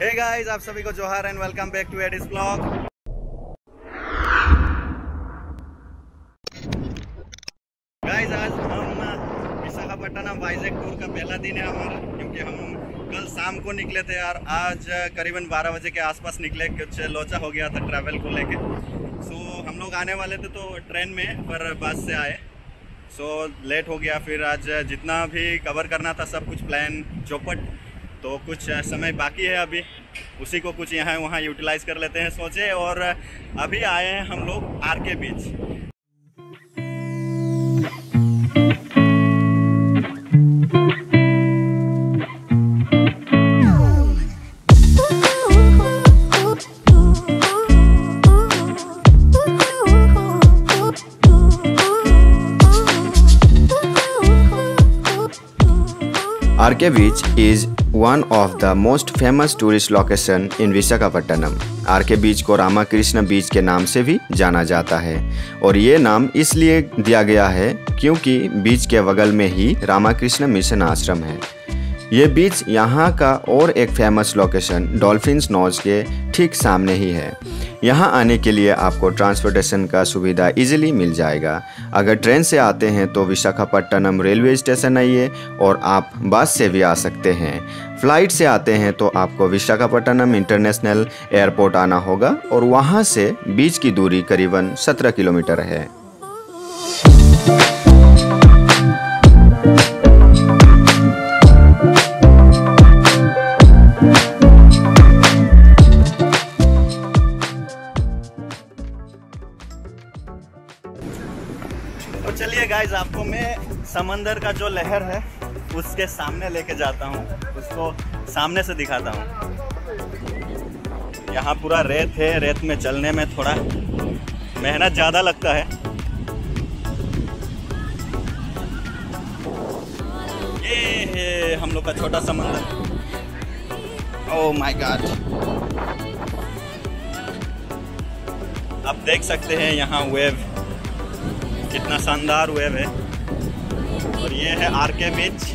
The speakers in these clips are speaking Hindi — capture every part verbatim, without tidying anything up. हे hey गाइस, आप सभी को जोहार एंड वेलकम बैक टू एडिस व्लॉग। गाइस, आज हम विशाखापट्टनम वाइजैग टूर का पहला दिन है हमारा, क्योंकि हम कल शाम को निकले थे और आज करीबन बारह बजे के आसपास निकले। कुछ लोचा हो गया था ट्रैवल को लेके। सो so, हम लोग आने वाले थे तो ट्रेन में, पर बस से आए, सो so, लेट हो गया। फिर आज जितना भी कवर करना था सब कुछ प्लान चौपट, तो कुछ समय बाकी है अभी, उसी को कुछ यहाँ वहाँ यूटिलाइज कर लेते हैं सोचे। और अभी आए हैं हम लोग आर के बीच। R K Beach is one of the most famous tourist location in Visakhapatnam। R K Beach को रामाकृष्ण बीच के नाम से भी जाना जाता है, और ये नाम इसलिए दिया गया है क्योंकि बीच के बगल में ही रामाकृष्ण मिशन आश्रम है। ये बीच यहाँ का और एक फेमस लोकेशन डॉल्फिन नोज के ठीक सामने ही है। यहाँ आने के लिए आपको ट्रांसपोर्टेशन का सुविधा इजीली मिल जाएगा। अगर ट्रेन से आते हैं तो विशाखापट्टनम रेलवे स्टेशन आइए, और आप बस से भी आ सकते हैं। फ्लाइट से आते हैं तो आपको विशाखापट्टनम इंटरनेशनल एयरपोर्ट आना होगा, और वहाँ से बीच की दूरी करीबन सत्रह किलोमीटर है। चलिए गाइज, आपको मैं समंदर का जो लहर है उसके सामने लेके जाता हूँ, उसको सामने से दिखाता हूँ। यहाँ पूरा रेत है, रेत में चलने में थोड़ा मेहनत ज़्यादा लगता है। ये है हम लोग का छोटा समंदर। ओह माय गॉड, आप देख सकते हैं यहाँ वेव कितना शानदार वेव है। और ये है आर के बीच।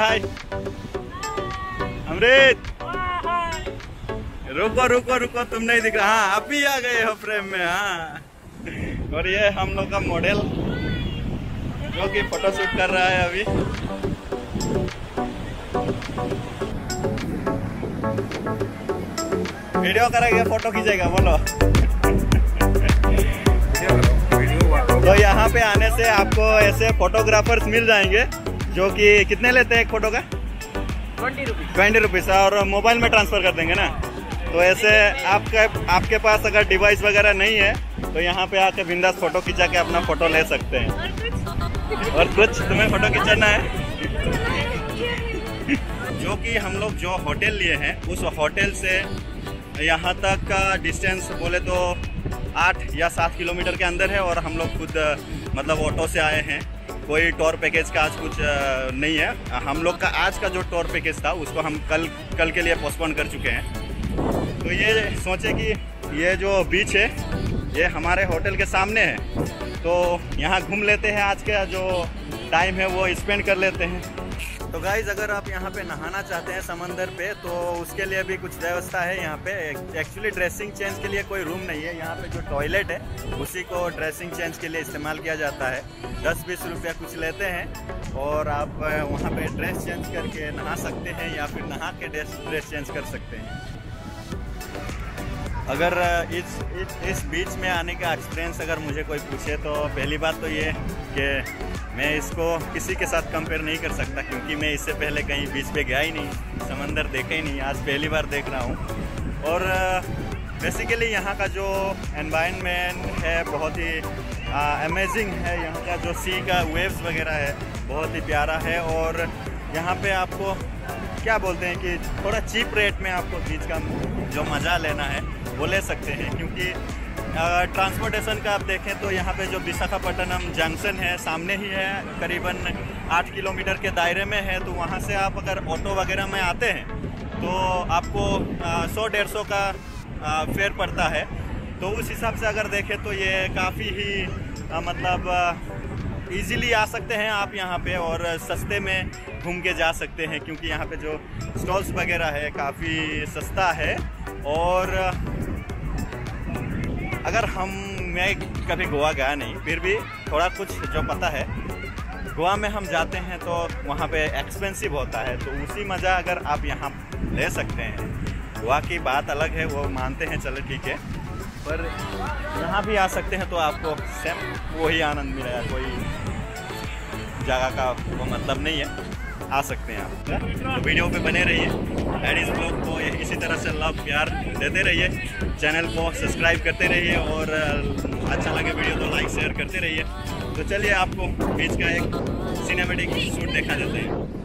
हाय अमृत, रुको रुको रुको, तुम नहीं दिख रहा। हाँ, आप ही आ गए हो फ्रेम में। हाँ, और ये हम लोग का मॉडल जो कि फोटोशूट कर रहा है अभी। वीडियो करेगा, फोटो खींचेगा, बोलो। तो यहाँ पे आने से आपको ऐसे फोटोग्राफर्स मिल जाएंगे जो कि कितने लेते हैं एक फोटो का? ट्वेंटी रुपीज़ ट्वेंटी रुपीज़, और मोबाइल में ट्रांसफ़र कर देंगे ना। तो ऐसे आपके आपके पास अगर डिवाइस वगैरह नहीं है तो यहाँ पे आके बिंदास फ़ोटो खिंचा के अपना फ़ोटो ले सकते हैं। और कुछ तुम्हें फ़ोटो खिंचाना है? जो कि हम लोग जो होटल लिए हैं उस होटल से यहाँ तक का डिस्टेंस बोले तो आठ या सात किलोमीटर के अंदर है, और हम लोग खुद मतलब ऑटो से आए हैं। कोई टूर पैकेज का आज कुछ नहीं है। हम लोग का आज का जो टूर पैकेज था उसको हम कल कल के लिए पोस्टपोन कर चुके हैं। तो ये सोचे कि ये जो बीच है ये हमारे होटल के सामने है, तो यहाँ घूम लेते हैं। आज का जो टाइम है वो स्पेंड कर लेते हैं। तो गाइज अगर आप यहाँ पे नहाना चाहते हैं समंदर पे तो उसके लिए भी कुछ व्यवस्था है यहाँ पे। एक्चुअली ड्रेसिंग चेंज के लिए कोई रूम नहीं है यहाँ पे, जो टॉयलेट है उसी को ड्रेसिंग चेंज के लिए इस्तेमाल किया जाता है। दस बीस रुपया कुछ लेते हैं और आप वहाँ पे ड्रेस चेंज करके नहा सकते हैं या फिर नहा के ड्रेस ड्रेस चेंज कर सकते हैं। अगर इस इस इस बीच में आने का एक्सपीरियंस अगर मुझे कोई पूछे तो पहली बात तो ये कि मैं इसको किसी के साथ कंपेयर नहीं कर सकता, क्योंकि मैं इससे पहले कहीं बीच पे गया ही नहीं, समंदर देखा ही नहीं, आज पहली बार देख रहा हूँ। और बेसिकली यहाँ का जो एनवायरनमेंट है बहुत ही अमेजिंग है। यहाँ का जो सी का वेव्स वगैरह है बहुत ही प्यारा है। और यहाँ पे आपको क्या बोलते हैं कि थोड़ा चीप रेट में आपको बीच का जो मज़ा लेना है वो ले सकते हैं, क्योंकि ट्रांसपोर्टेशन का आप देखें तो यहाँ पे जो विशाखापट्टनम जंक्शन है सामने ही है, करीबन आठ किलोमीटर के दायरे में है। तो वहाँ से आप अगर ऑटो वगैरह में आते हैं तो आपको सौ डेढ़ सौ का आ, फेयर पड़ता है। तो उस हिसाब से अगर देखें तो ये काफ़ी ही आ, मतलब आ, इजीली आ सकते हैं आप यहाँ पे और सस्ते में घूम के जा सकते हैं, क्योंकि यहाँ पे जो स्टॉल्स वगैरह है काफ़ी सस्ता है। और अगर हम मैं कभी गोवा गया नहीं, फिर भी थोड़ा कुछ जो पता है, गोवा में हम जाते हैं तो वहाँ पे एक्सपेंसिव होता है, तो उसी मज़ा अगर आप यहाँ ले सकते हैं। गोवा की बात अलग है, वो मानते हैं, चलो ठीक है, पर यहाँ भी आ सकते हैं तो आपको सेम वही आनंद मिलेगा, कोई जगह का वो मतलब नहीं है, आ सकते हैं आप। तो वीडियो पे बने रहिए, एडिस ब्लॉग को इसी तरह से लव प्यार देते रहिए, चैनल को सब्सक्राइब करते रहिए और अच्छा लगे वीडियो तो लाइक शेयर करते रहिए। तो चलिए आपको बीच का एक सिनेमेटिक शूट देखा देते हैं।